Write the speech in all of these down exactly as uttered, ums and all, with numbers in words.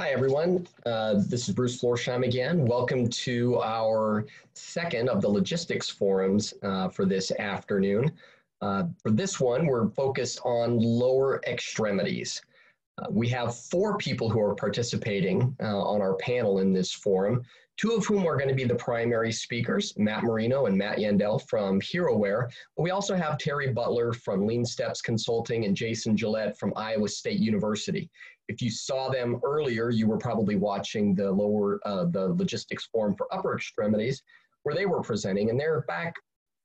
Hi, everyone. Uh, this is Bruce Florsheim again. Welcome to our second of the logistics forums uh, for this afternoon. Uh, for this one, we're focused on lower extremities. Uh, we have four people who are participating uh, on our panel in this forum, two of whom are going to be the primary speakers, Matt Marino and Matt Yandel from HeroWare. But we also have Terry Butler from Lean Steps Consulting and Jason Gillette from Iowa State University. If you saw them earlier, you were probably watching the lower, uh, the logistics forum for upper extremities where they were presenting, and they're back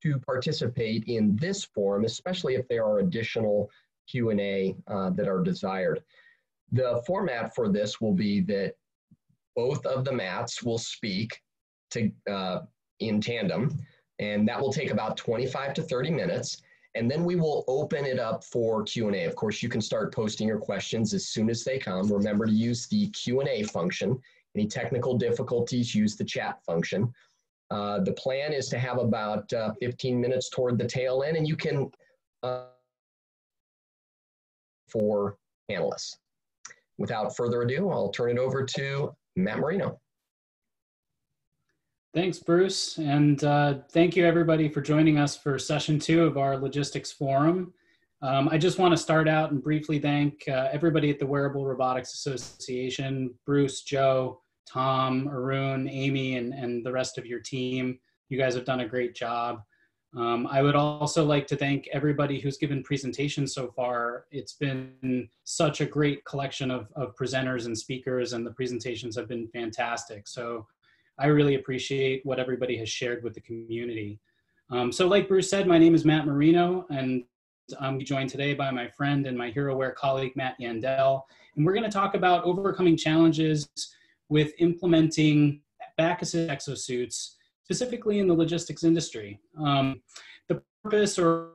to participate in this forum, especially if there are additional Q and A uh, that are desired. The format for this will be that both of the Matts will speak to, uh, in tandem, and that will take about twenty-five to thirty minutes. And then we will open it up for Q and A. Of course, you can start posting your questions as soon as they come. Remember to use the Q and A function. Any technical difficulties, use the chat function. Uh, the plan is to have about uh, fifteen minutes toward the tail end, and you can uh, for panelists. Without further ado, I'll turn it over to Matt Marino. Thanks, Bruce, and uh, thank you everybody for joining us for session two of our logistics forum. Um, I just want to start out and briefly thank uh, everybody at the Wearable Robotics Association, Bruce, Joe, Tom, Arun, Amy, and, and the rest of your team. You guys have done a great job. Um, I would also like to thank everybody who's given presentations so far. It's been such a great collection of, of presenters and speakers, and the presentations have been fantastic. So I really appreciate what everybody has shared with the community. Um, so like Bruce said, my name is Matt Marino, and I'm joined today by my friend and my HeroWare colleague, Matt Yandel. And we're gonna talk about overcoming challenges with implementing back-assist exosuits, specifically in the logistics industry. Um, the purpose or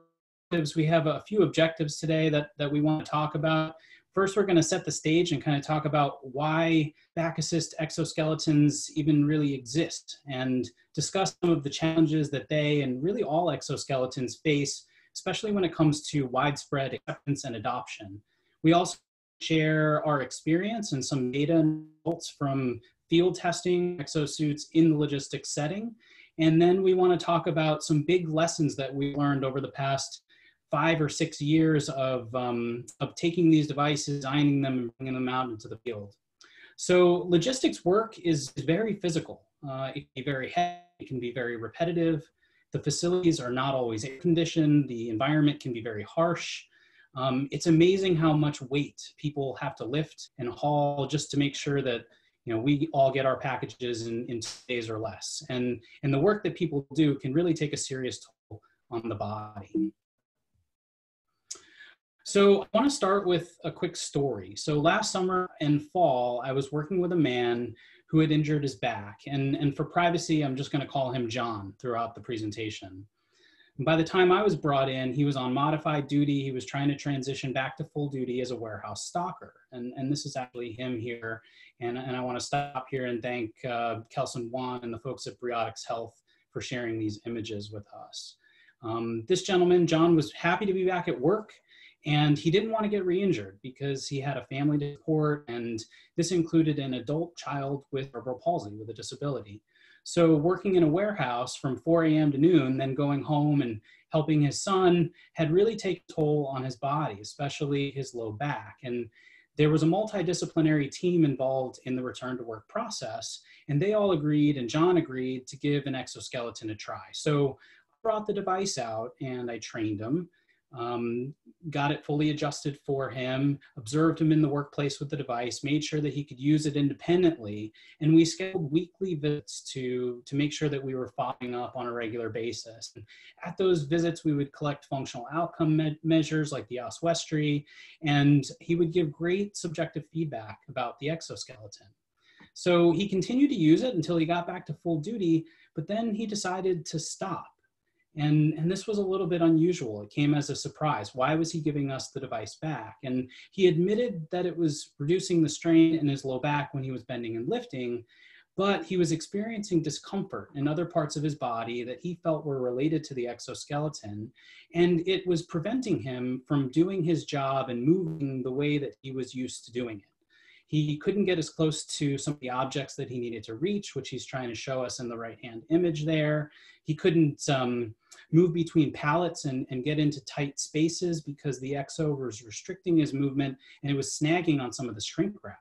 objectives, we have a few objectives today that, that we wanna talk about. First, we're going to set the stage and kind of talk about why back assist exoskeletons even really exist and discuss some of the challenges that they and really all exoskeletons face, especially when it comes to widespread acceptance and adoption. We also share our experience and some data and results from field testing exosuits in the logistics setting. And then we want to talk about some big lessons that we learned over the past five or six years of, um, of taking these devices, designing them, and bringing them out into the field. So logistics work is very physical. Uh, it can be very heavy, it can be very repetitive. The facilities are not always air-conditioned, the environment can be very harsh. Um, it's amazing how much weight people have to lift and haul just to make sure that, you know, we all get our packages in, in two days or less. And, and the work that people do can really take a serious toll on the body. So I want to start with a quick story. So last summer and fall, I was working with a man who had injured his back. And, and for privacy, I'm just going to call him John throughout the presentation. And by the time I was brought in, he was on modified duty. He was trying to transition back to full duty as a warehouse stocker. And, and this is actually him here. And, and I want to stop here and thank uh, Kelson Juan and the folks at Briotics Health for sharing these images with us. Um, this gentleman, John, was happy to be back at work. And he didn't want to get re-injured because he had a family to support, and this included an adult child with cerebral palsy with a disability. So working in a warehouse from four A M to noon, then going home and helping his son had really taken a toll on his body, especially his low back. And there was a multidisciplinary team involved in the return to work process, and they all agreed, and John agreed, to give an exoskeleton a try. So I brought the device out and I trained him. Um, got it fully adjusted for him, observed him in the workplace with the device, made sure that he could use it independently, and we scheduled weekly visits to, to make sure that we were following up on a regular basis. And at those visits, we would collect functional outcome me- measures like the Oswestry, and he would give great subjective feedback about the exoskeleton. So he continued to use it until he got back to full duty, but then he decided to stop. And, and this was a little bit unusual. It came as a surprise. Why was he giving us the device back? And he admitted that it was reducing the strain in his low back when he was bending and lifting, but he was experiencing discomfort in other parts of his body that he felt were related to the exoskeleton. And it was preventing him from doing his job and moving the way that he was used to doing it. He couldn't get as close to some of the objects that he needed to reach, which he's trying to show us in the right-hand image there. He couldn't um, move between pallets and, and get into tight spaces because the X O was restricting his movement and it was snagging on some of the shrink wrap.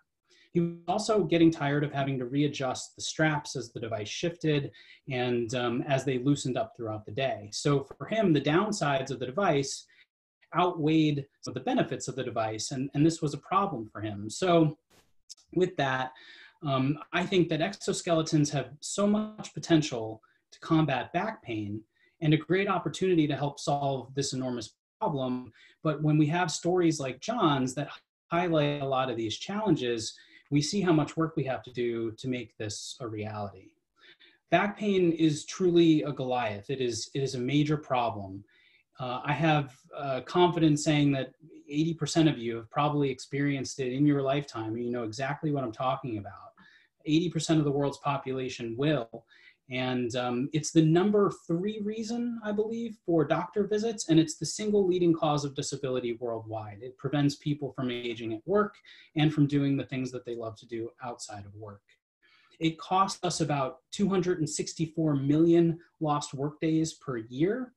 He was also getting tired of having to readjust the straps as the device shifted and um, as they loosened up throughout the day. So for him, the downsides of the device outweighed some of the benefits of the device, and, and this was a problem for him. So with that, um, I think that exoskeletons have so much potential to combat back pain and a great opportunity to help solve this enormous problem. But when we have stories like John's that highlight a lot of these challenges, we see how much work we have to do to make this a reality. Back pain is truly a Goliath. It is, it is a major problem. Uh, I have uh, confidence saying that eighty percent of you have probably experienced it in your lifetime. You know exactly what I'm talking about. eighty percent of the world's population will. And um, it's the number three reason, I believe, for doctor visits, and it's the single leading cause of disability worldwide. It prevents people from aging at work and from doing the things that they love to do outside of work. It costs us about two hundred sixty-four million lost workdays per year,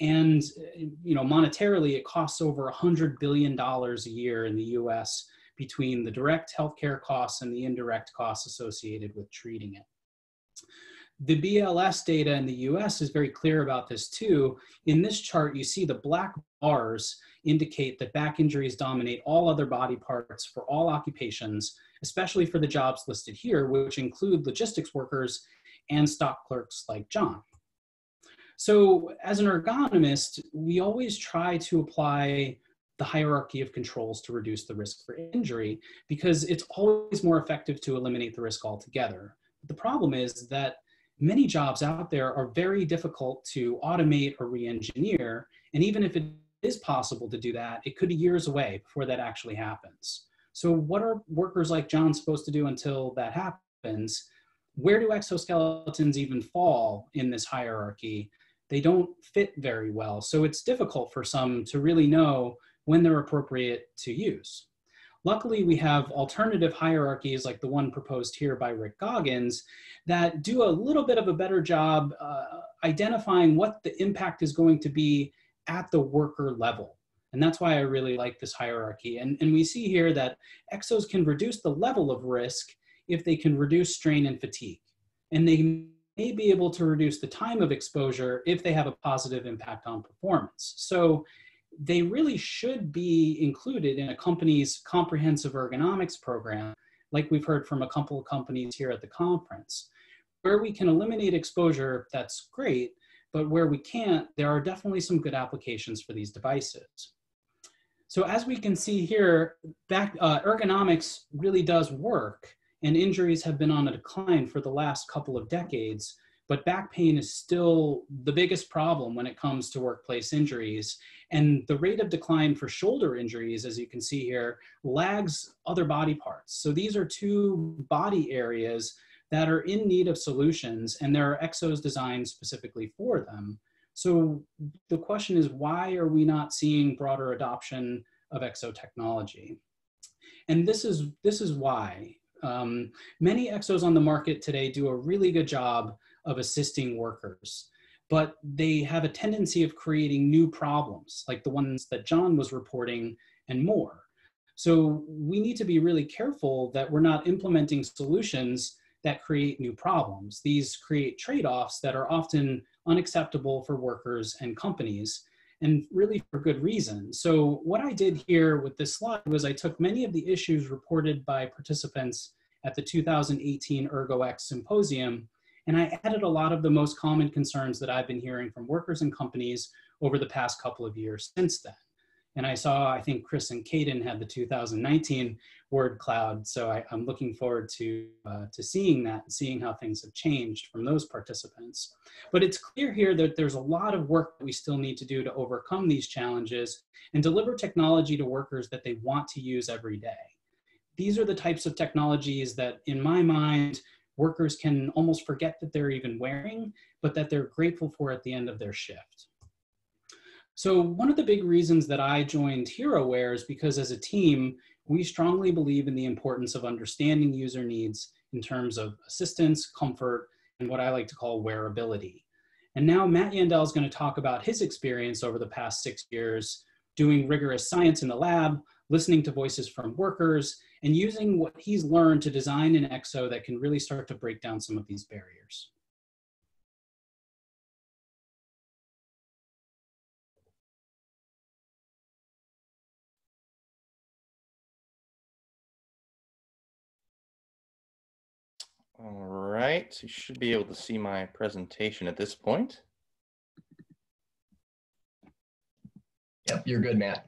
and you know, monetarily, it costs over one hundred billion dollars a year in the U S between the direct healthcare costs and the indirect costs associated with treating it. The B L S data in the U S is very clear about this too. In this chart, you see the black bars indicate that back injuries dominate all other body parts for all occupations, especially for the jobs listed here, which include logistics workers and stock clerks like John. So as an ergonomist, we always try to apply the hierarchy of controls to reduce the risk for injury because it's always more effective to eliminate the risk altogether. The problem is that many jobs out there are very difficult to automate or re-engineer, and even if it is possible to do that, it could be years away before that actually happens. So what are workers like John supposed to do until that happens? Where do exoskeletons even fall in this hierarchy? They don't fit very well, so it's difficult for some to really know when they're appropriate to use. Luckily, we have alternative hierarchies like the one proposed here by Rick Goggins that do a little bit of a better job uh, identifying what the impact is going to be at the worker level. And that's why I really like this hierarchy. And, and we see here that exos can reduce the level of risk if they can reduce strain and fatigue. And they may be able to reduce the time of exposure if they have a positive impact on performance. So they really should be included in a company's comprehensive ergonomics program, like we've heard from a couple of companies here at the conference. Where we can eliminate exposure, that's great, but where we can't, there are definitely some good applications for these devices. So as we can see here, back, uh, ergonomics really does work, and injuries have been on a decline for the last couple of decades, but back pain is still the biggest problem when it comes to workplace injuries. And the rate of decline for shoulder injuries, as you can see here, lags other body parts. So these are two body areas that are in need of solutions, and there are exos designed specifically for them. So the question is, why are we not seeing broader adoption of exo technology? And this is, this is why. Um, many exos on the market today do a really good job of assisting workers, but they have a tendency of creating new problems, like the ones that John was reporting and more. So we need to be really careful that we're not implementing solutions that create new problems. These create trade-offs that are often unacceptable for workers and companies, and really for good reason. So what I did here with this slide was I took many of the issues reported by participants at the two thousand eighteen ErgoX Symposium, and I added a lot of the most common concerns that I've been hearing from workers and companies over the past couple of years since then. And I saw, I think Chris and Caden had the two thousand nineteen word cloud, so I, I'm looking forward to, uh, to seeing that, and seeing how things have changed from those participants. But it's clear here that there's a lot of work that we still need to do to overcome these challenges and deliver technology to workers that they want to use every day. These are the types of technologies that, in my mind, workers can almost forget that they're even wearing, but that they're grateful for at the end of their shift. So one of the big reasons that I joined HeroWare is because as a team, we strongly believe in the importance of understanding user needs in terms of assistance, comfort, and what I like to call wearability. And now Matt Yandel is going to talk about his experience over the past six years doing rigorous science in the lab, listening to voices from workers, and using what he's learned to design an E X O that can really start to break down some of these barriers. All right, so you should be able to see my presentation at this point. Yep, you're good, Matt.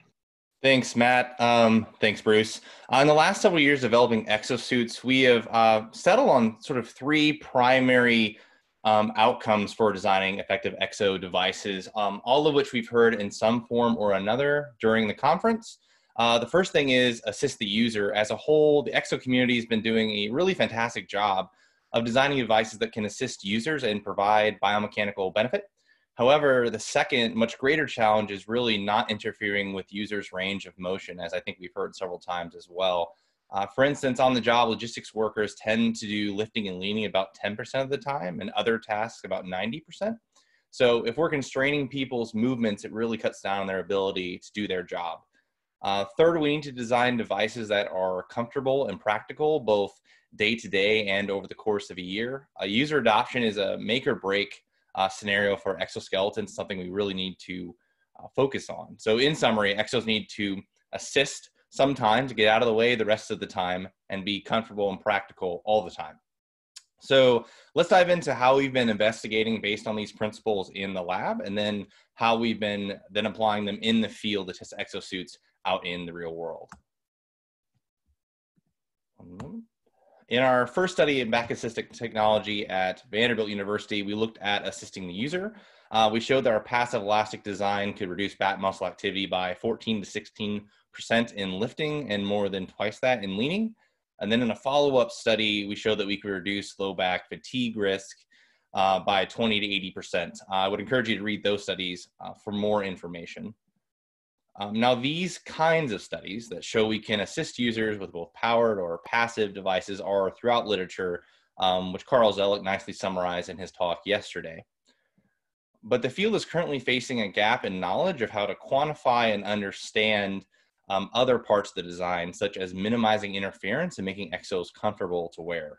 Thanks, Matt. Um, thanks, Bruce. Uh, in the last several years developing exosuits, we have uh, settled on sort of three primary um, outcomes for designing effective exo devices, um, all of which we've heard in some form or another during the conference. Uh, the first thing is assist the user. As a whole, the exo community has been doing a really fantastic job of designing devices that can assist users and provide biomechanical benefit. However, the second, much greater challenge is really not interfering with users' range of motion, as I think we've heard several times as well. Uh, for instance, on the job, logistics workers tend to do lifting and leaning about ten percent of the time and other tasks about ninety percent. So if we're constraining people's movements, it really cuts down on their ability to do their job. Uh, third, we need to design devices that are comfortable and practical, both day to day and over the course of a year. Uh, user adoption is a make or break Uh, scenario for exoskeletons, something we really need to uh, focus on. So in summary, exos need to assist sometimes, get out of the way the rest of the time, and be comfortable and practical all the time. So let's dive into how we've been investigating based on these principles in the lab, and then how we've been then applying them in the field to test exosuits out in the real world. One moment. In our first study in back assistive technology at Vanderbilt University, we looked at assisting the user. Uh, we showed that our passive elastic design could reduce back muscle activity by fourteen to sixteen percent in lifting and more than twice that in leaning. And then in a follow-up study, we showed that we could reduce low back fatigue risk uh, by twenty to eighty percent. Uh, I would encourage you to read those studies uh, for more information. Um, now, these kinds of studies that show we can assist users with both powered or passive devices are throughout literature, um, which Carl Zellick nicely summarized in his talk yesterday. But the field is currently facing a gap in knowledge of how to quantify and understand um, other parts of the design, such as minimizing interference and making exos comfortable to wear.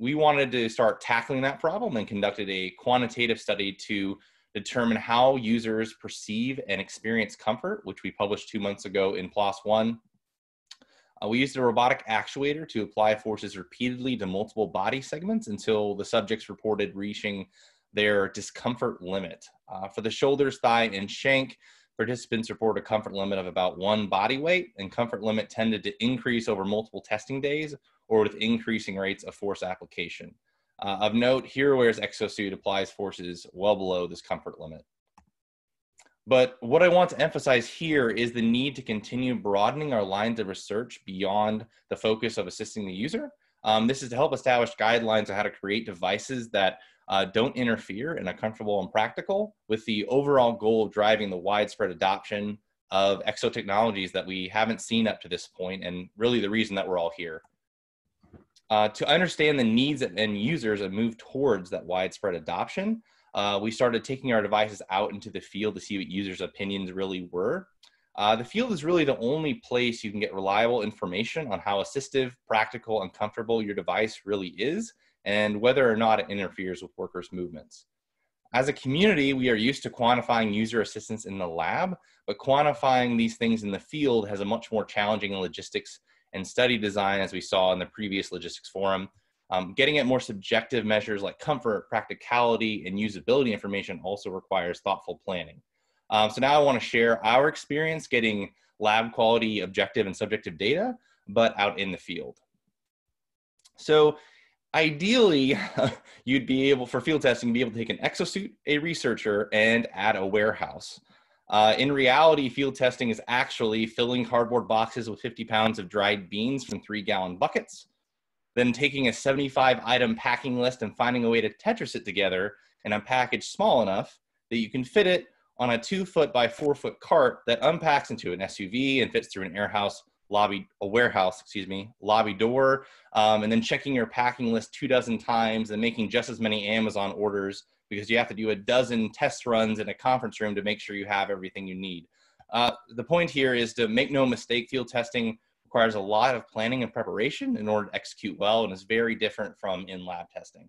We wanted to start tackling that problem and conducted a quantitative study to determine how users perceive and experience comfort, which we published two months ago in PLOS One. Uh, we used a robotic actuator to apply forces repeatedly to multiple body segments until the subjects reported reaching their discomfort limit. Uh, for the shoulders, thigh, and shank, participants report a comfort limit of about one body weight, and comfort limit tended to increase over multiple testing days or with increasing rates of force application. Uh, of note, HeroWear's exosuit applies forces well below this comfort limit. But what I want to emphasize here is the need to continue broadening our lines of research beyond the focus of assisting the user. Um, this is to help establish guidelines on how to create devices that uh, don't interfere and are comfortable and practical, with the overall goal of driving the widespread adoption of exo technologies that we haven't seen up to this point, and really the reason that we're all here. Uh, to understand the needs of end users and move towards that widespread adoption, uh, we started taking our devices out into the field to see what users' opinions really were. Uh, the field is really the only place you can get reliable information on how assistive, practical, and comfortable your device really is, and whether or not it interferes with workers' movements. As a community, we are used to quantifying user assistance in the lab, but quantifying these things in the field has a much more challenging logistics and study design, as we saw in the previous logistics forum. Um, getting at more subjective measures like comfort, practicality, and usability information also requires thoughtful planning. Um, so now I want to share our experience getting lab quality, objective, and subjective data, but out in the field. So ideally, you'd be able, for field testing, be able to take an exosuit, a researcher, and add a warehouse. Uh, in reality, field testing is actually filling cardboard boxes with fifty pounds of dried beans from three gallon buckets, then taking a seventy-five item packing list and finding a way to Tetris it together in a package small enough that you can fit it on a two foot by four foot cart that unpacks into an S U V and fits through an airhouse lobby, a warehouse, excuse me, lobby door, um, and then checking your packing list two dozen times and making just as many Amazon orders, because you have to do a dozen test runs in a conference room to make sure you have everything you need. Uh, the point here is to make no mistake, field testing requires a lot of planning and preparation in order to execute well, and is very different from in-lab testing.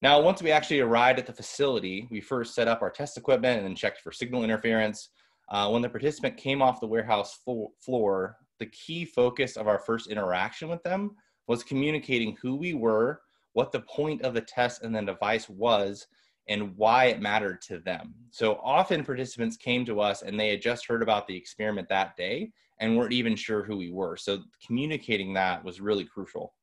Now, once we actually arrived at the facility, we first set up our test equipment and then checked for signal interference. Uh, when the participant came off the warehouse floor, the key focus of our first interaction with them was communicating who we were, what the point of the test and the device was, and why it mattered to them. So often participants came to us and they had just heard about the experiment that day and weren't even sure who we were. So communicating that was really crucial.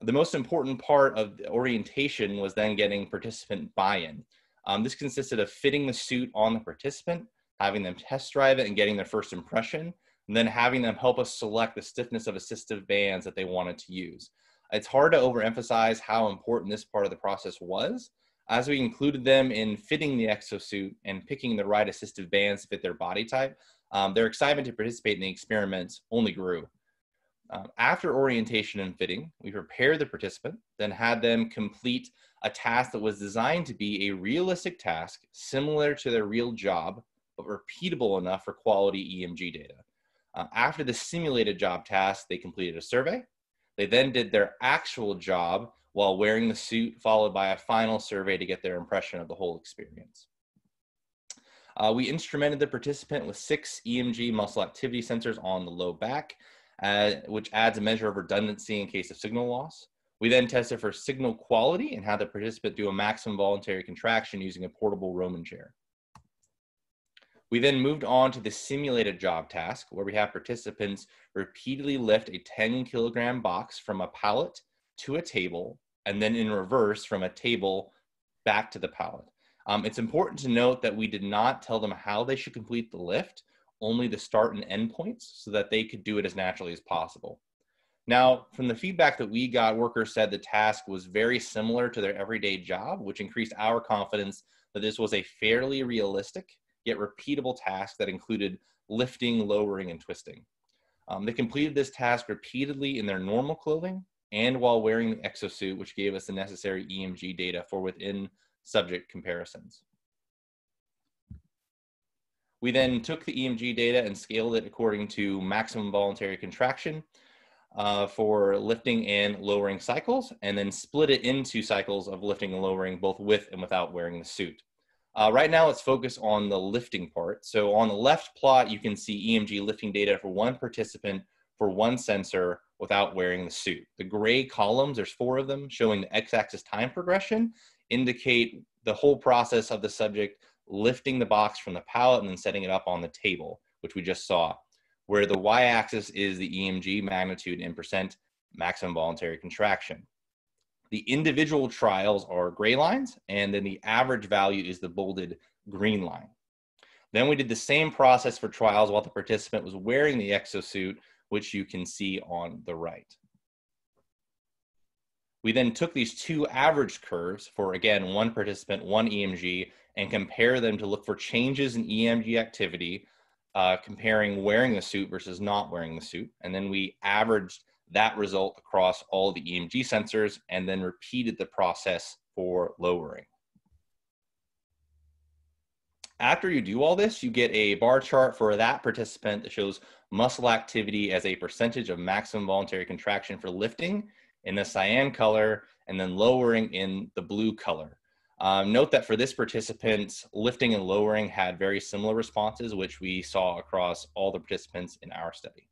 The most important part of the orientation was then getting participant buy-in. Um, this consisted of fitting the suit on the participant, having them test drive it and getting their first impression, and then having them help us select the stiffness of assistive bands that they wanted to use. It's hard to overemphasize how important this part of the process was, as we included them in fitting the exosuit and picking the right assistive bands to fit their body type. Um, their excitement to participate in the experiments only grew. Um, after orientation and fitting, we prepared the participant, then had them complete a task that was designed to be a realistic task similar to their real job, but repeatable enough for quality E M G data. Uh, after the simulated job task, they completed a survey. They then did their actual job while wearing the suit, followed by a final survey to get their impression of the whole experience. Uh, we instrumented the participant with six E M G muscle activity sensors on the low back, Uh, which adds a measure of redundancy in case of signal loss. We then tested for signal quality and had the participant do a maximum voluntary contraction using a portable Roman chair. We then moved on to the simulated job task, where we have participants repeatedly lift a ten kilogram box from a pallet to a table, and then in reverse from a table back to the pallet. Um, it's important to note that we did not tell them how they should complete the lift, only the start and end points, so that they could do it as naturally as possible. Now, from the feedback that we got, workers said the task was very similar to their everyday job, which increased our confidence that this was a fairly realistic yet repeatable task that included lifting, lowering, and twisting. Um, they completed this task repeatedly in their normal clothing and while wearing the exosuit, which gave us the necessary E M G data for within subject comparisons. We then took the E M G data and scaled it according to maximum voluntary contraction uh, for lifting and lowering cycles, and then split it into cycles of lifting and lowering, both with and without wearing the suit. Uh, right now, let's focus on the lifting part. So on the left plot, you can see E M G lifting data for one participant for one sensor without wearing the suit. The gray columns, there's four of them, showing the x-axis time progression, indicate the whole process of the subject lifting the box from the pallet and then setting it up on the table, which we just saw, where the y-axis is the E M G magnitude in percent maximum voluntary contraction. The individual trials are gray lines, and then the average value is the bolded green line. Then we did the same process for trials while the participant was wearing the exosuit, which you can see on the right. We then took these two average curves for, again, one participant, one E M G, and compare them to look for changes in E M G activity, uh, comparing wearing the suit versus not wearing the suit. And then we averaged that result across all the E M G sensors and then repeated the process for lowering. After you do all this, you get a bar chart for that participant that shows muscle activity as a percentage of maximum voluntary contraction for lifting in the cyan color, and then lowering in the blue color. Um, note that for this participant, lifting and lowering had very similar responses, which we saw across all the participants in our study.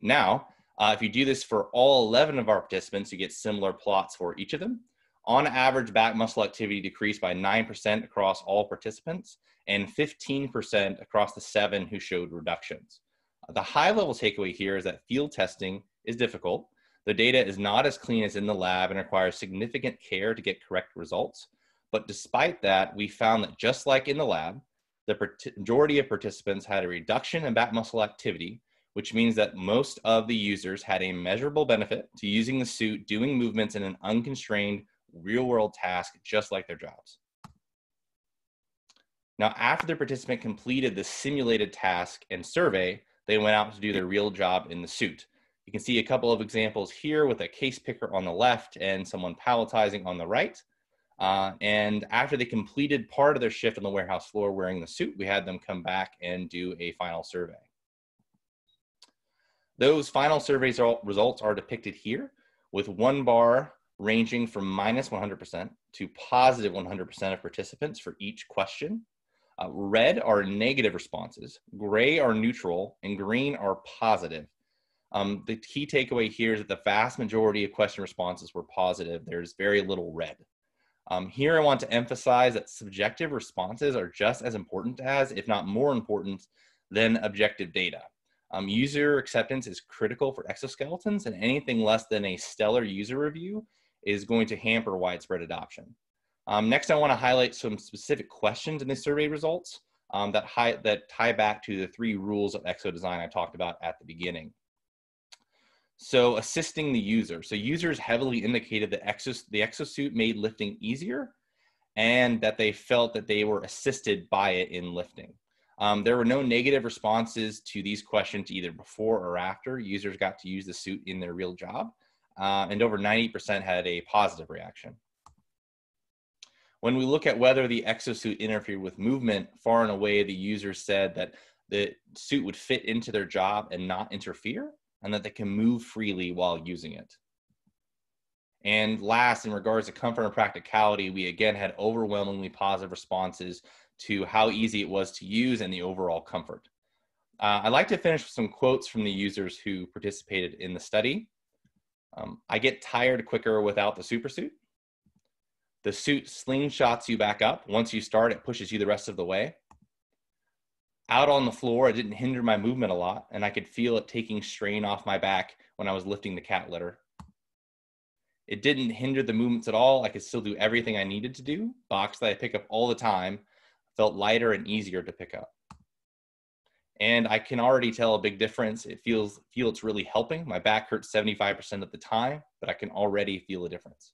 Now, uh, if you do this for all eleven of our participants, you get similar plots for each of them. On average, back muscle activity decreased by nine percent across all participants and fifteen percent across the seven who showed reductions. The high-level takeaway here is that field testing is difficult. The data is not as clean as in the lab and requires significant care to get correct results. But despite that, we found that just like in the lab, the majority of participants had a reduction in back muscle activity, which means that most of the users had a measurable benefit to using the suit, doing movements in an unconstrained real-world task, just like their jobs. Now, after the participant completed the simulated task and survey, they went out to do their real job in the suit. You can see a couple of examples here with a case picker on the left and someone palletizing on the right. Uh, and after they completed part of their shift on the warehouse floor wearing the suit, we had them come back and do a final survey. Those final survey results are depicted here with one bar ranging from minus one hundred percent to positive one hundred percent of participants for each question. Uh, red are negative responses, gray are neutral, and green are positive. Um, the key takeaway here is that the vast majority of question responses were positive. There's very little red. Um, here I want to emphasize that subjective responses are just as important as, if not more important, than objective data. Um, user acceptance is critical for exoskeletons, and anything less than a stellar user review is going to hamper widespread adoption. Um, next, I want to highlight some specific questions in the survey results um, that, high, that tie back to the three rules of exo design I talked about at the beginning. So assisting the user. So users heavily indicated that exos the exosuit made lifting easier and that they felt that they were assisted by it in lifting. Um, there were no negative responses to these questions either before or after users got to use the suit in their real job, uh, and over ninety percent had a positive reaction. When we look at whether the exosuit interfered with movement, far and away the users said that the suit would fit into their job and not interfere, and that they can move freely while using it. And last, in regards to comfort and practicality, we again had overwhelmingly positive responses to how easy it was to use and the overall comfort. Uh, I'd like to finish with some quotes from the users who participated in the study. Um, I get tired quicker without the supersuit. The suit slingshots you back up. Once you start, it pushes you the rest of the way. Out on the floor, it didn't hinder my movement a lot, and I could feel it taking strain off my back when I was lifting the cat litter. It didn't hinder the movements at all. I could still do everything I needed to do. Box that I pick up all the time felt lighter and easier to pick up. And I can already tell a big difference. It feels, feel it's really helping. My back hurts seventy-five percent of the time, but I can already feel a difference.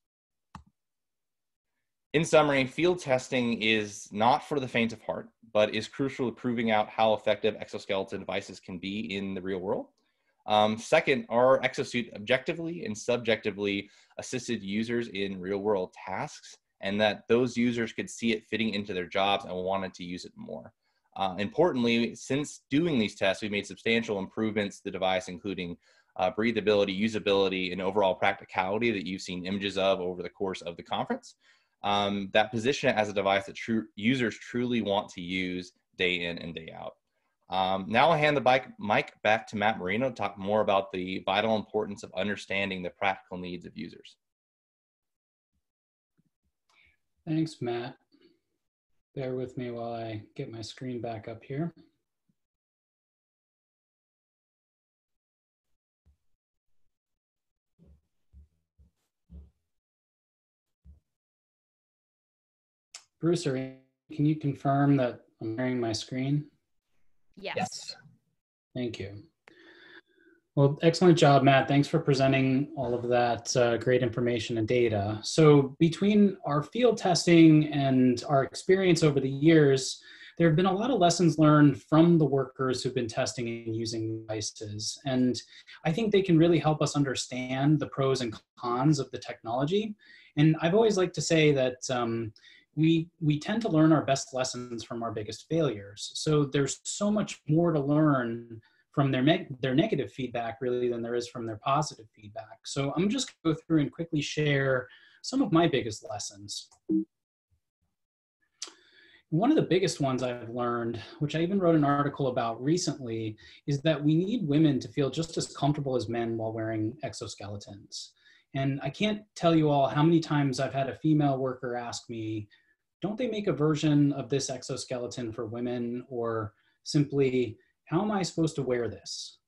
In summary, field testing is not for the faint of heart, but is crucial to proving out how effective exoskeleton devices can be in the real world. Um, second, our exosuit objectively and subjectively assisted users in real world tasks, and that those users could see it fitting into their jobs and wanted to use it more. Uh, importantly, since doing these tests, we've made substantial improvements to the device, including uh, breathability, usability, and overall practicality that you've seen images of over the course of the conference, um, that position it as a device that true users truly want to use day in and day out. Um, now I'll hand the bike, mic back to Matt Marino to talk more about the vital importance of understanding the practical needs of users. Thanks, Matt. Bear with me while I get my screen back up here. Bruce, can you confirm that I'm hearing my screen? Yes. Yes. Thank you. Well, excellent job, Matt. Thanks for presenting all of that uh, great information and data. So between our field testing and our experience over the years, there have been a lot of lessons learned from the workers who've been testing and using devices. And I think they can really help us understand the pros and cons of the technology. And I've always liked to say that um, we, we tend to learn our best lessons from our biggest failures. So there's so much more to learn from their, their negative feedback really than there is from their positive feedback. So I'm just gonna go through and quickly share some of my biggest lessons. One of the biggest ones I've learned, which I even wrote an article about recently, is that we need women to feel just as comfortable as men while wearing exoskeletons. And I can't tell you all how many times I've had a female worker ask me, don't they make a version of this exoskeleton for women? Or simply, how am I supposed to wear this?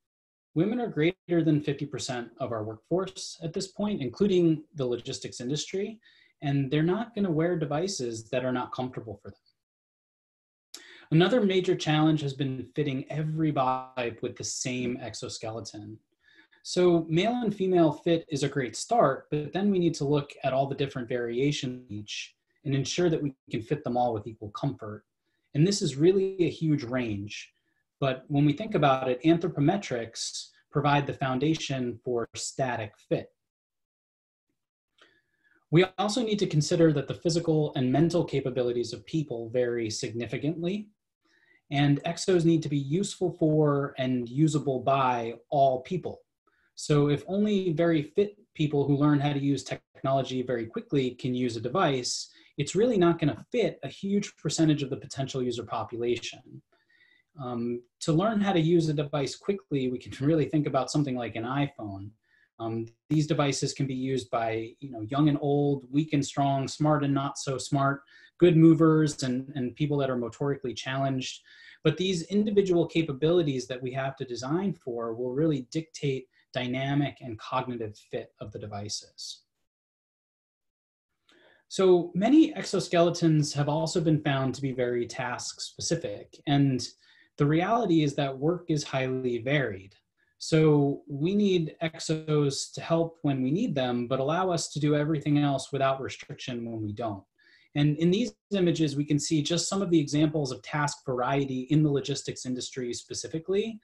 Women are greater than fifty percent of our workforce at this point, including the logistics industry, and they're not going to wear devices that are not comfortable for them. Another major challenge has been fitting every body with the same exoskeleton. So male and female fit is a great start, but then we need to look at all the different variations each and ensure that we can fit them all with equal comfort. And this is really a huge range. But when we think about it, anthropometrics provide the foundation for static fit. We also need to consider that the physical and mental capabilities of people vary significantly, and exos need to be useful for and usable by all people. So if only very fit people who learn how to use technology very quickly can use a device, it's really not going to fit a huge percentage of the potential user population. Um, to learn how to use a device quickly, we can really think about something like an iPhone. Um, these devices can be used by you know, young and old, weak and strong, smart and not so smart, good movers and, and people that are motorically challenged. But these individual capabilities that we have to design for will really dictate dynamic and cognitive fit of the devices. So many exoskeletons have also been found to be very task specific, and the reality is that work is highly varied. So we need exos to help when we need them, but allow us to do everything else without restriction when we don't. And in these images, we can see just some of the examples of task variety in the logistics industry specifically.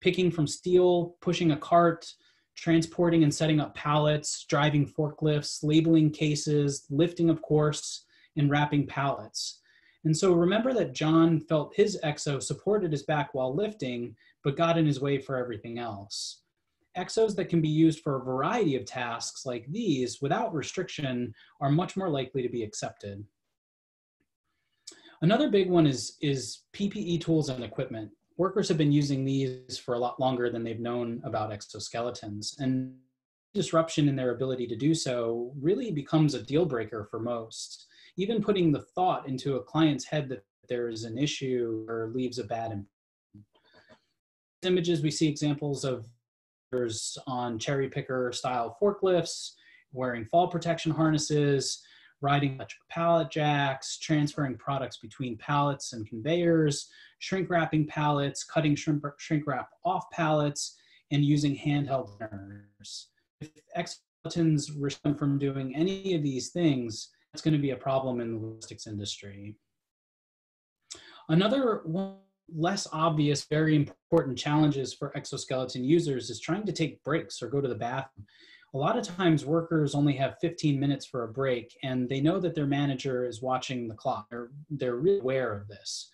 Picking from steel, pushing a cart, transporting and setting up pallets, driving forklifts, labeling cases, lifting, of course, and wrapping pallets. And so remember that John felt his exo supported his back while lifting, but got in his way for everything else. Exos that can be used for a variety of tasks like these without restriction are much more likely to be accepted. Another big one is, is P P E tools and equipment. Workers have been using these for a lot longer than they've known about exoskeletons, and disruption in their ability to do so really becomes a deal breaker for most. Even putting the thought into a client's head that there is an issue or leaves a bad impression. In images, we see examples of workers on cherry picker style forklifts, wearing fall protection harnesses, riding electric pallet jacks, transferring products between pallets and conveyors, shrink wrapping pallets, cutting shrink, shrink wrap off pallets, and using handheld burners. If exoskeletons restrict them from doing any of these things, that's going to be a problem in the logistics industry. Another one less obvious, very important challenges for exoskeleton users is trying to take breaks or go to the bathroom. A lot of times workers only have fifteen minutes for a break, and they know that their manager is watching the clock. They're, they're really aware of this.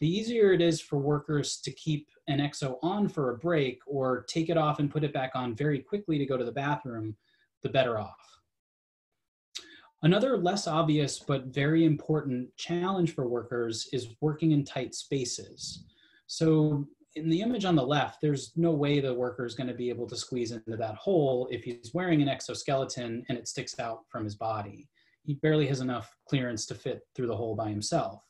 The easier it is for workers to keep an exo on for a break or take it off and put it back on very quickly to go to the bathroom, the better off. Another less obvious but very important challenge for workers is working in tight spaces. So in the image on the left, there's no way the worker is going to be able to squeeze into that hole if he's wearing an exoskeleton and it sticks out from his body. He barely has enough clearance to fit through the hole by himself.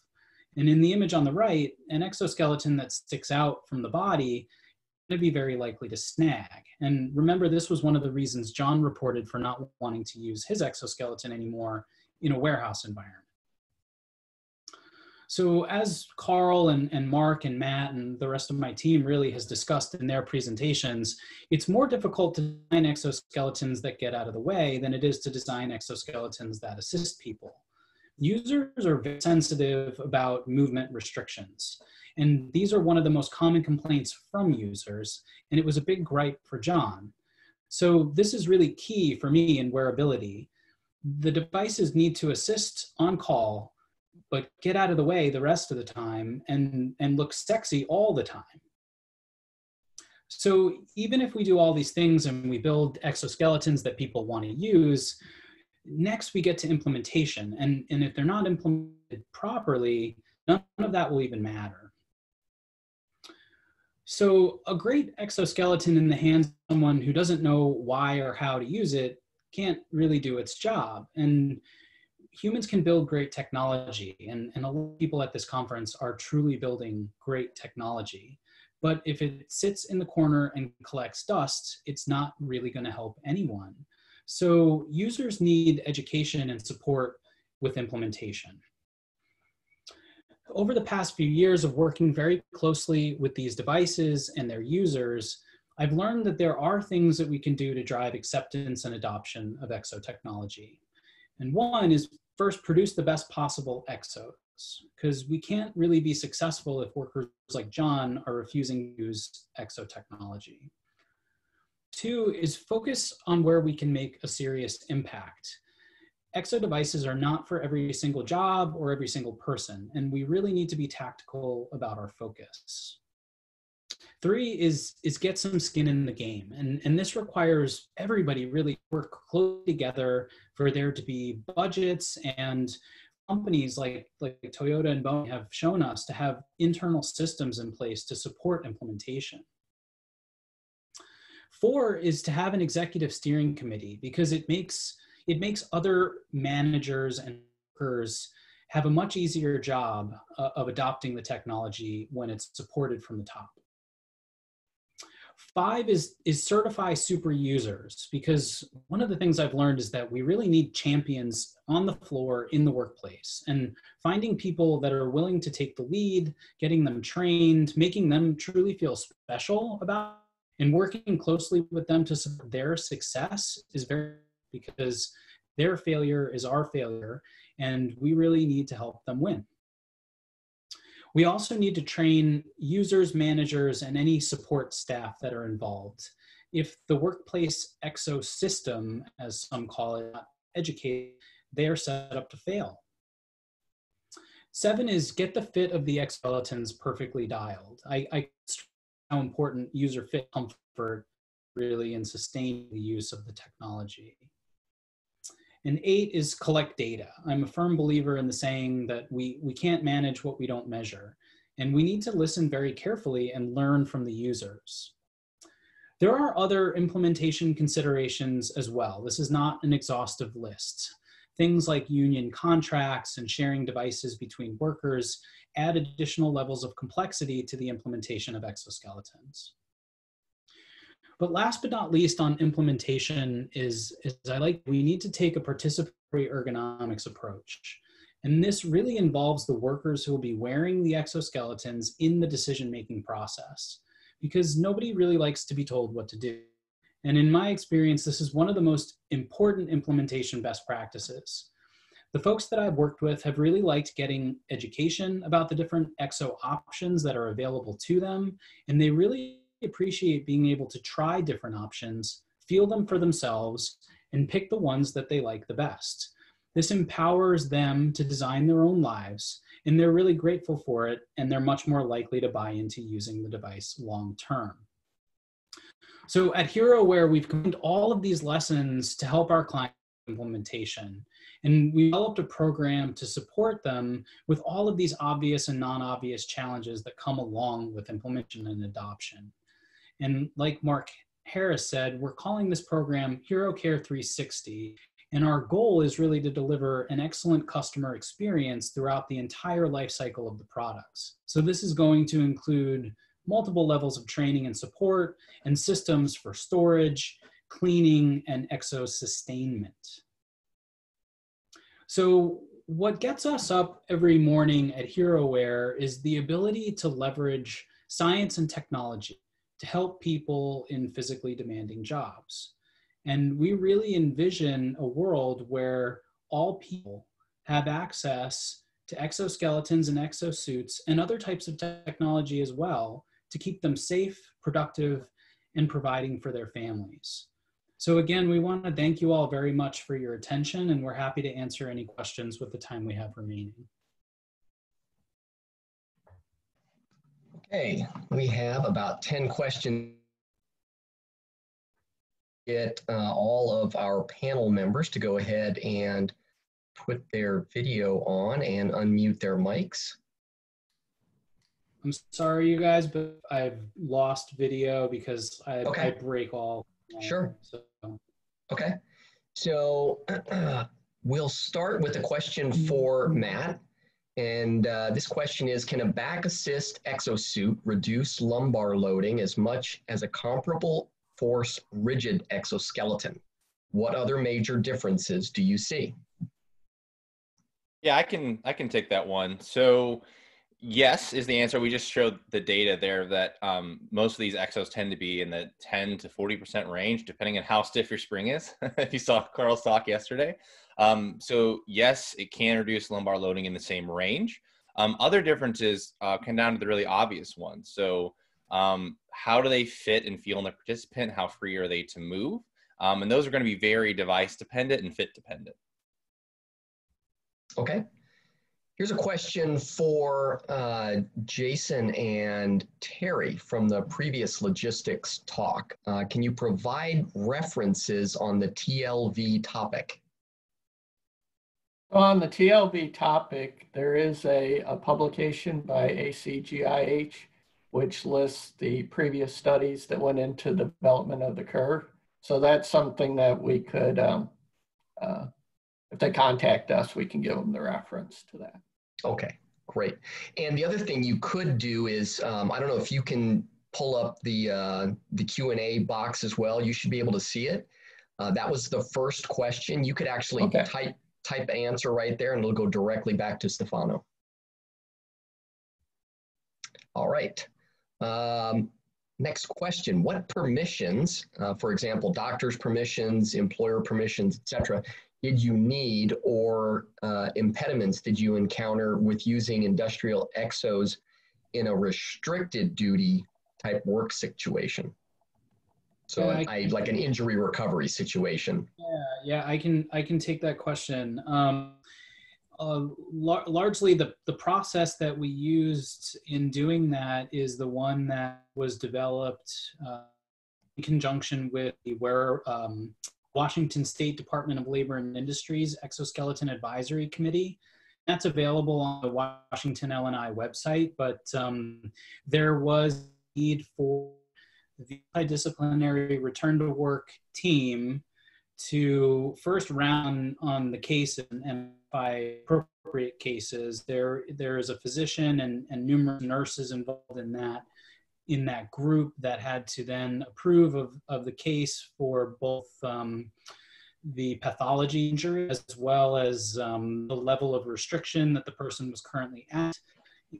And in the image on the right, an exoskeleton that sticks out from the body is going to be very likely to snag. And remember, this was one of the reasons John reported for not wanting to use his exoskeleton anymore in a warehouse environment. So as Carl and, and Mark and Matt and the rest of my team really has discussed in their presentations, it's more difficult to design exoskeletons that get out of the way than it is to design exoskeletons that assist people. Users are very sensitive about movement restrictions, and these are one of the most common complaints from users, and it was a big gripe for John. So this is really key for me in wearability. The devices need to assist on call, but get out of the way the rest of the time and, and look sexy all the time. So even if we do all these things and we build exoskeletons that people want to use, next we get to implementation. And, and if they're not implemented properly, none of that will even matter. So a great exoskeleton in the hands of someone who doesn't know why or how to use it can't really do its job. And humans can build great technology, and, and a lot of people at this conference are truly building great technology. But if it sits in the corner and collects dust, it's not really going to help anyone. So users need education and support with implementation. Over the past few years of working very closely with these devices and their users, I've learned that there are things that we can do to drive acceptance and adoption of exo technology. And one is, first, produce the best possible exos. because we can't really be successful if workers like John are refusing to use exo technology. Two is focus on where we can make a serious impact. Exo devices are not for every single job or every single person, and we really need to be tactical about our focus. Three is, is get some skin in the game, and, and this requires everybody really work closely together for there to be budgets, and companies like, like Toyota and Boeing have shown us to have internal systems in place to support implementation. Four is to have an executive steering committee, because it makes It makes other managers and workers have a much easier job uh, of adopting the technology when it's supported from the top. Five is, is certify super users, because one of the things I've learned is that we really need champions on the floor in the workplace, and finding people that are willing to take the lead, getting them trained, making them truly feel special about it, and working closely with them to support their success is very, because their failure is our failure, and we really need to help them win. We also need to train users, managers, and any support staff that are involved. If the workplace exosystem, as some call it, not educated, they are set up to fail. Seven is get the fit of the exoskeletons perfectly dialed. I, I stress how important user fit comfort really and sustain the use of the technology. And eight is collect data. I'm a firm believer in the saying that we, we can't manage what we don't measure, and we need to listen very carefully and learn from the users. There are other implementation considerations as well. This is not an exhaustive list. Things like union contracts and sharing devices between workers add additional levels of complexity to the implementation of exoskeletons. But last but not least on implementation is, is I like, we need to take a participatory ergonomics approach. And this really involves the workers who will be wearing the exoskeletons in the decision-making process, because nobody really likes to be told what to do. And in my experience, this is one of the most important implementation best practices. The folks that I've worked with have really liked getting education about the different exo options that are available to them, and they really appreciate being able to try different options, feel them for themselves, and pick the ones that they like the best. This empowers them to design their own lives, and they're really grateful for it, and they're much more likely to buy into using the device long term. So at HeroWare, we've combined all of these lessons to help our client implementation, and we developed a program to support them with all of these obvious and non-obvious challenges that come along with implementation and adoption. And like Mark Harris said, we're calling this program HeroCare three sixty, and our goal is really to deliver an excellent customer experience throughout the entire life cycle of the products. So this is going to include multiple levels of training and support, and systems for storage, cleaning, and exo sustainment. So what gets us up every morning at HeroWare is the ability to leverage science and technology to help people in physically demanding jobs. And we really envision a world where all people have access to exoskeletons and exosuits and other types of technology as well to keep them safe, productive, and providing for their families. So again, we want to thank you all very much for your attention, and we're happy to answer any questions with the time we have remaining. Okay, we have about ten questions. Get uh, all of our panel members to go ahead and put their video on and unmute their mics. I'm sorry, you guys, but I've lost video because I, okay. I break all. Sure. So. Okay. So uh, we'll start with a question for Matt. And uh, this question is, can a back assist exosuit reduce lumbar loading as much as a comparable force rigid exoskeleton? What other major differences do you see? Yeah, I can, I can take that one. So Yes is the answer. We just showed the data there that um, most of these exos tend to be in the ten to forty percent range, depending on how stiff your spring is, if you saw Carl's talk yesterday. Um, so yes, it can reduce lumbar loading in the same range. Um, other differences uh, come down to the really obvious ones. So um, how do they fit and feel in the participant? How free are they to move? Um, and those are going to be very device dependent and fit dependent. Okay. Here's a question for uh, Jason and Terry from the previous logistics talk. Uh, can you provide references on the T L V topic? Well, on the T L V topic, there is a, a publication by A C G I H, which lists the previous studies that went into the development of the curve. So that's something that we could, um, uh, if they contact us, we can give them the reference to that. Okay, great. And the other thing you could do is, um, I don't know if you can pull up the, uh, the Q and A box as well. You should be able to see it. Uh, that was the first question. You could actually okay. type, type answer right there, and it'll go directly back to Stefano. All right. Um, next question, what permissions, uh, for example, doctor's permissions, employer permissions, et cetera, did you need, or uh, impediments did you encounter with using industrial exos in a restricted duty type work situation? So yeah, I, I, like an injury recovery situation. Yeah, yeah, I can I can take that question. Um, uh, lar largely, the the process that we used in doing that is the one that was developed uh, in conjunction with the where. Um, Washington State Department of Labor and Industries Exoskeleton Advisory Committee. That's available on the Washington L and I website, but um, there was a need for the multidisciplinary return to work team to first round on the case and, and by appropriate cases. There, there is a physician and, and numerous nurses involved in that, in that group that had to then approve of, of the case for both um, the pathology injury as well as um, the level of restriction that the person was currently at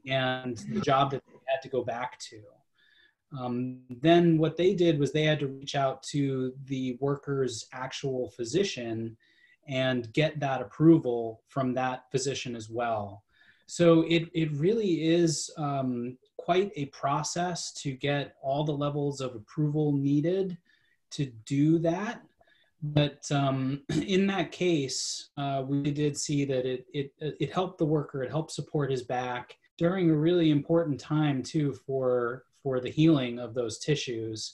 and the job that they had to go back to. Um, then what they did was they had to reach out to the worker's actual physician and get that approval from that physician as well. So it, it really is um, quite a process to get all the levels of approval needed to do that. But um, in that case, uh, we did see that it, it, it helped the worker, it helped support his back during a really important time too for, for the healing of those tissues.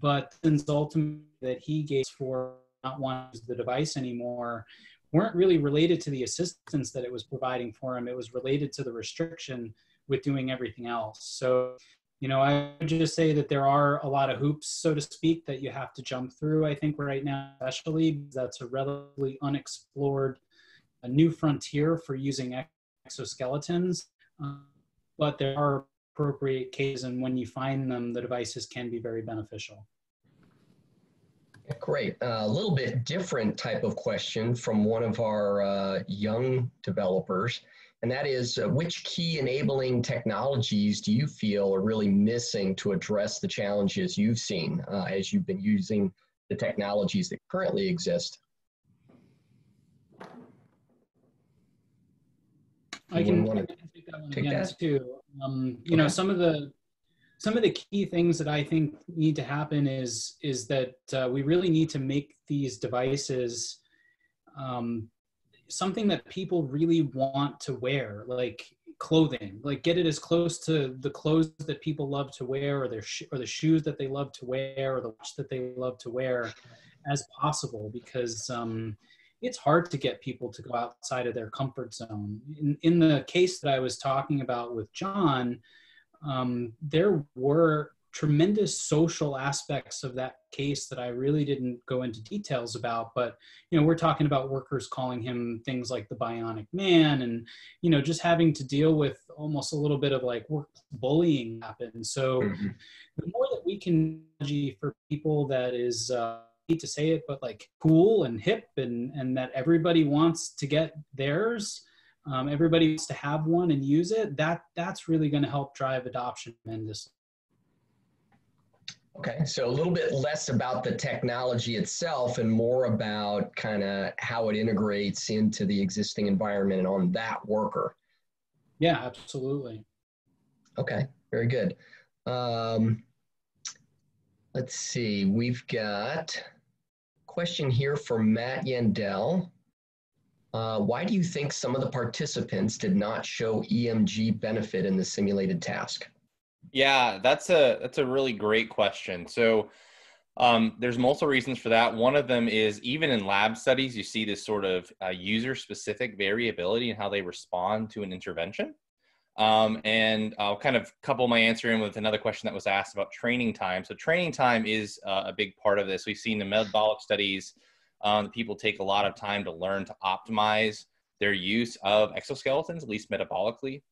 But the ultimate that he gave for not wanting to use the device anymore weren't really related to the assistance that it was providing for him. It was related to the restriction with doing everything else. So, you know, I would just say that there are a lot of hoops, so to speak, that you have to jump through, I think, right now, especially because that's a relatively unexplored, a new frontier for using exoskeletons. Um, but there are appropriate cases, and when you find them, the devices can be very beneficial. Great. A uh, little bit different type of question from one of our uh, young developers, and that is, uh, which key enabling technologies do you feel are really missing to address the challenges you've seen uh, as you've been using the technologies that currently exist? I can, I can take that one again too. Um, you know, some of the Some of the key things that I think need to happen is, is that uh, we really need to make these devices um, something that people really want to wear, like clothing, like get it as close to the clothes that people love to wear or, their sh or the shoes that they love to wear or the watch that they love to wear as possible, because um, it's hard to get people to go outside of their comfort zone. In, in the case that I was talking about with John, Um, there were tremendous social aspects of that case that I really didn't go into details about, but, you know, we're talking about workers calling him things like the bionic man and, you know, just having to deal with almost a little bit of like work bullying happen. So mm-hmm. the more that we can for people that is, uh, I hate to say it, but like cool and hip and, and that everybody wants to get theirs, um, everybody wants to have one and use it, that that's really going to help drive adoption in this. Okay, so a little bit less about the technology itself and more about kind of how it integrates into the existing environment and on that worker. Yeah, absolutely. Okay, very good. Um, let's see, we've got a question here from Matt Yandel. Uh, why do you think some of the participants did not show E M G benefit in the simulated task? Yeah, that's a that's a really great question. So um, there's multiple reasons for that. One of them is even in lab studies, you see this sort of uh, user-specific variability in how they respond to an intervention. Um, and I'll kind of couple my answer in with another question that was asked about training time. So training time is uh, a big part of this. We've seen the metabolic studies, um, people take a lot of time to learn to optimize their use of exoskeletons, at least metabolically.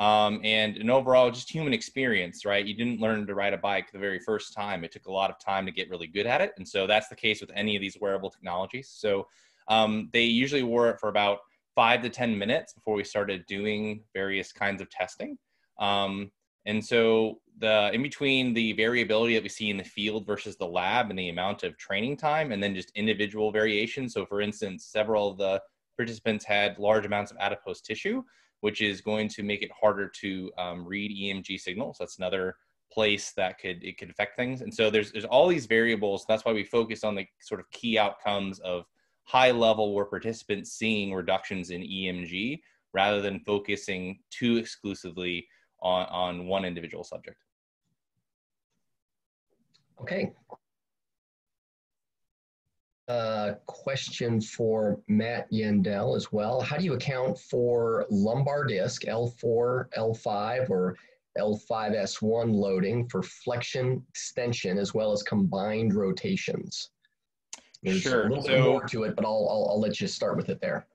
Um, and an overall just human experience, right? You didn't learn to ride a bike the very first time. It took a lot of time to get really good at it. And so that's the case with any of these wearable technologies. So um, they usually wore it for about five to ten minutes before we started doing various kinds of testing. Um, and so the in between the variability that we see in the field versus the lab and the amount of training time and then just individual variation. So for instance, several of the participants had large amounts of adipose tissue, which is going to make it harder to um, read E M G signals. That's another place that could it could affect things. And so there's, there's all these variables. That's why we focus on the sort of key outcomes of high level where participants seeing reductions in E M G rather than focusing too exclusively on, on one individual subject. Okay. Uh, question for Matt Yandel as well. How do you account for lumbar disc L four, L five, or L five S one loading for flexion, extension, as well as combined rotations? There's sure. a little so, bit more to it, but I'll, I'll, I'll let you start with it there.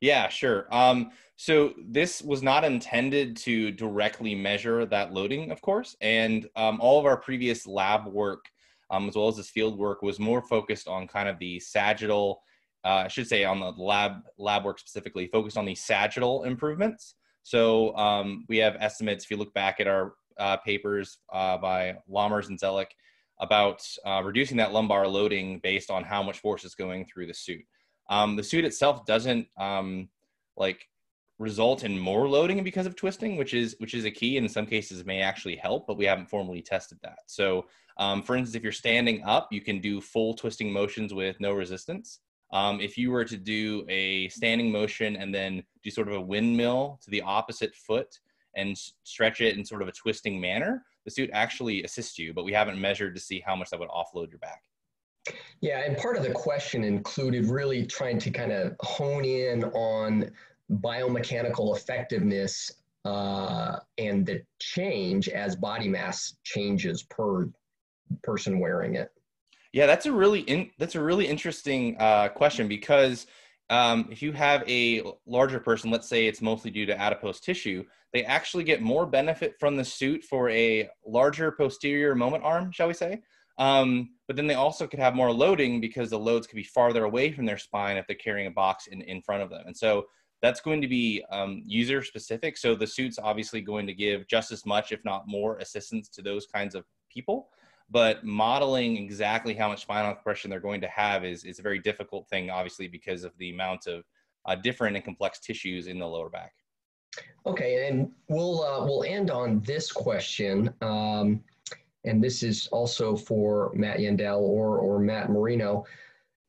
Yeah, sure. Um, so this was not intended to directly measure that loading, of course, and um, all of our previous lab work Um, as well as this field work was more focused on kind of the sagittal, uh, I should say on the lab lab work specifically, focused on the sagittal improvements. So um, we have estimates, if you look back at our uh, papers uh, by Lommers and Zelic, about uh, reducing that lumbar loading based on how much force is going through the suit. Um, the suit itself doesn't um, like result in more loading because of twisting, which is which is a key, and in some cases may actually help, but we haven't formally tested that. So um, for instance, if you're standing up, you can do full twisting motions with no resistance. Um, if you were to do a standing motion and then do sort of a windmill to the opposite foot and stretch it in sort of a twisting manner, the suit actually assists you, but we haven't measured to see how much that would offload your back. Yeah, and part of the question included really trying to kind of hone in on biomechanical effectiveness uh, and the change as body mass changes per person wearing it. Yeah, that's a really in, that's a really interesting uh, question, because um, if you have a larger person, let's say it's mostly due to adipose tissue, they actually get more benefit from the suit for a larger posterior moment arm, shall we say? Um, but then they also could have more loading because the loads could be farther away from their spine if they're carrying a box in, in front of them. And so that's going to be um, user specific. So the suit's obviously going to give just as much, if not more, assistance to those kinds of people. But modeling exactly how much spinal compression they're going to have is, is a very difficult thing, obviously, because of the amount of uh, different and complex tissues in the lower back. Okay, and we'll, uh, we'll end on this question. Um, and this is also for Matt Yandel or, or Matt Marino.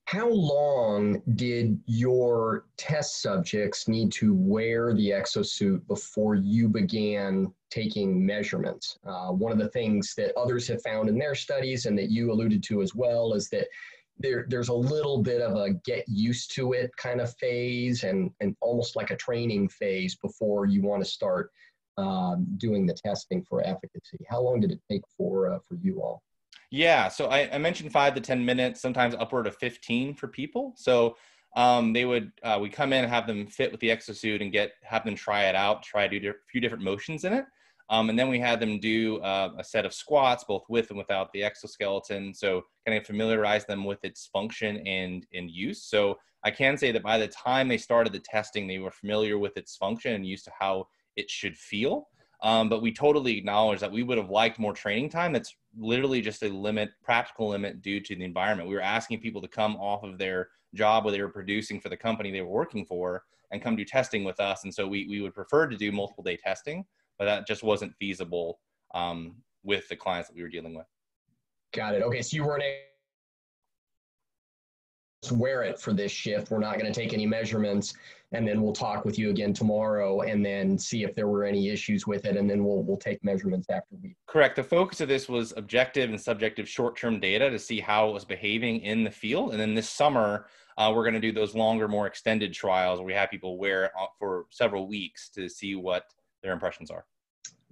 How long did your test subjects need to wear the exosuit before you began taking measurements? Uh, one of the things that others have found in their studies and that you alluded to as well is that there, there's a little bit of a get used to it kind of phase and, and almost like a training phase before you want to start um, doing the testing for efficacy. How long did it take for, uh, for you all? Yeah, so I, I mentioned five to ten minutes, sometimes upward of fifteen for people. So um, they would, uh, we come in and have them fit with the exosuit and get, have them try it out, try to do a few different motions in it. Um, and then we had them do uh, a set of squats, both with and without the exoskeleton. So kind of familiarize them with its function and, and use. So I can say that by the time they started the testing, they were familiar with its function and used to how it should feel. Um, but we totally acknowledge that we would have liked more training time. That's literally just a limit, practical limit due to the environment. We were asking people to come off of their job where they were producing for the company they were working for and come do testing with us. And so we, we would prefer to do multiple day testing, but that just wasn't feasible um, with the clients that we were dealing with. Got it. Okay, so you weren't able to wear it for this shift. We're not going to take any measurements, and then we'll talk with you again tomorrow and then see if there were any issues with it, and then we'll, we'll take measurements after we... Correct. The focus of this was objective and subjective short-term data to see how it was behaving in the field. And then this summer, uh, we're going to do those longer, more extended trials where we have people wear it for several weeks to see what their impressions are.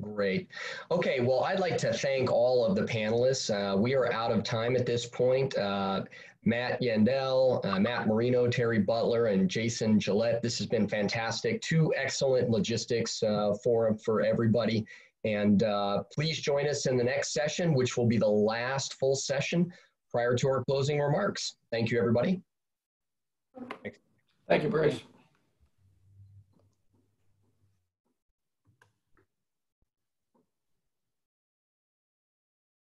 Great. Okay, well, I'd like to thank all of the panelists. Uh, we are out of time at this point. Uh, Matt Yandel, uh, Matt Marino, Terry Butler, and Jason Gillette. This has been fantastic. Two excellent logistics uh, forum for everybody. And uh, please join us in the next session, which will be the last full session prior to our closing remarks. Thank you, everybody. Thanks. Thank you, Bruce.